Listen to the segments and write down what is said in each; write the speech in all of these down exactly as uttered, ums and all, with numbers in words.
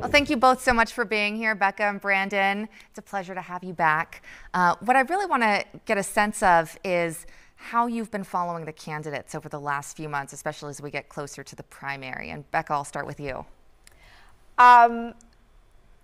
Well, thank you both so much for being here, Becca and Brandon. It's a pleasure to have you back. Uh, what I really want to get a sense of is how you've been following the candidates over the last few months, especially as we get closer to the primary. And Becca, I'll start with you. Um,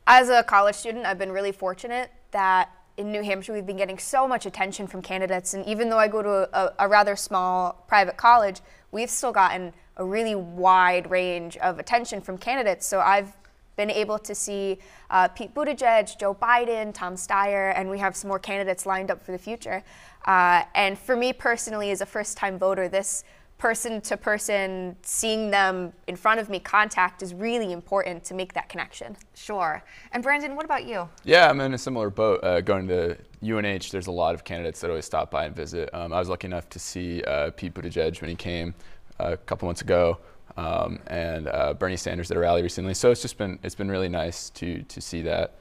as a college student, I've been really fortunate that in New Hampshire, we've been getting so much attention from candidates. And even though I go to a, a rather small private college, we've still gotten a really wide range of attention from candidates. So I've been able to see uh, Pete Buttigieg, Joe Biden, Tom Steyer, and we have some more candidates lined up for the future. Uh, and for me personally, as a first-time voter, this person-to-person, seeing them in front of me, contact is really important to make that connection. Sure. And Brandon, what about you? Yeah, I'm in a similar boat. Uh, going to U N H, there's a lot of candidates that always stop by and visit. Um, I was lucky enough to see uh, Pete Buttigieg when he came uh, a couple months ago. Um, and uh, Bernie Sanders at a rally recently. So it's just been it's been really nice to to see that.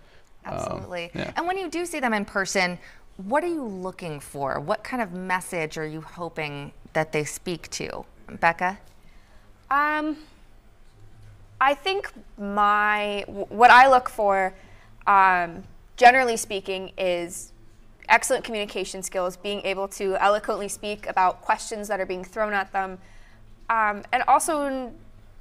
Absolutely. Um, yeah. And when you do see them in person, what are you looking for? What kind of message are you hoping that they speak to? Becca? Um, I think my what I look for, um, generally speaking, is excellent communication skills, being able to eloquently speak about questions that are being thrown at them. Um, and also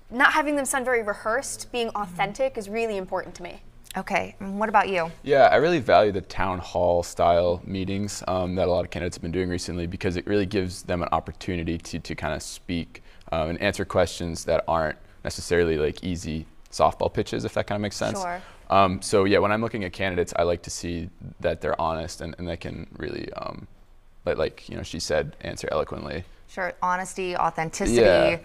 not having them sound very rehearsed, being authentic is really important to me. Okay, and what about you? Yeah, I really value the town hall style meetings um, that a lot of candidates have been doing recently, because it really gives them an opportunity to, to kind of speak um, and answer questions that aren't necessarily like easy softball pitches, if that kind of makes sense. Sure. Um, so yeah, when I'm looking at candidates, I like to see that they're honest and, and they can really, um, like, like you know, she said, answer eloquently. Sure, honesty, authenticity, yeah.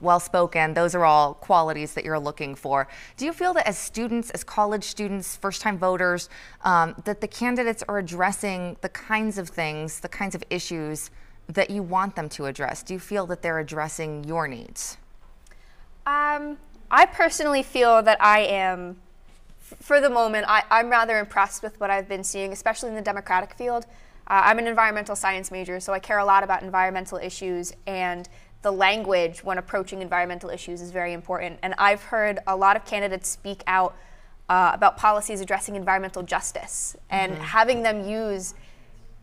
Well-spoken, those are all qualities that you're looking for. Do you feel that as students, as college students, first-time voters, um, that the candidates are addressing the kinds of things, the kinds of issues that you want them to address? Do you feel that they're addressing your needs? Um, I personally feel that I am, for the moment, I, I'm rather impressed with what I've been seeing, especially in the Democratic field. Uh, I'm an environmental science major, so I care a lot about environmental issues, and the language when approaching environmental issues is very important. And I've heard a lot of candidates speak out uh, about policies addressing environmental justice, and mm-hmm. having them use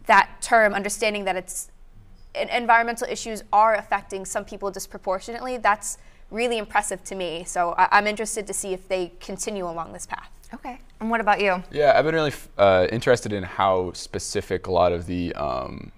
that term, understanding that it's environmental issues are affecting some people disproportionately, that's really impressive to me. So I I'm interested to see if they continue along this path. Okay, and what about you? Yeah, I've been really uh, interested in how specific a lot of the um,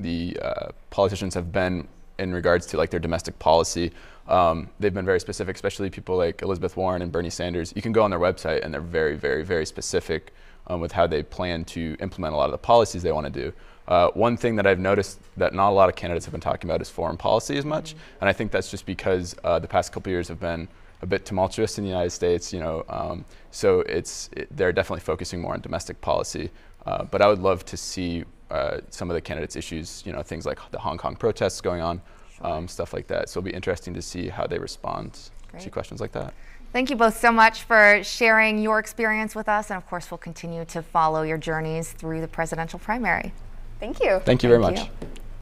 the uh, politicians have been in regards to like their domestic policy. Um, they've been very specific, especially people like Elizabeth Warren and Bernie Sanders. You can go on their website and they're very, very, very specific um, with how they plan to implement a lot of the policies they want to do. Uh, one thing that I've noticed that not a lot of candidates have been talking about is foreign policy as much, mm-hmm. and I think that's just because uh, the past couple years have been a bit tumultuous in the United States, you know, um, so it's it, they're definitely focusing more on domestic policy. Uh, but I would love to see uh, some of the candidates' issues, you know, things like the Hong Kong protests going on, sure. um, stuff like that. So it'll be interesting to see how they respond Great. To questions like that. Thank you both so much for sharing your experience with us, and of course, we'll continue to follow your journeys through the presidential primary. Thank you. Thank you very Thank much. You.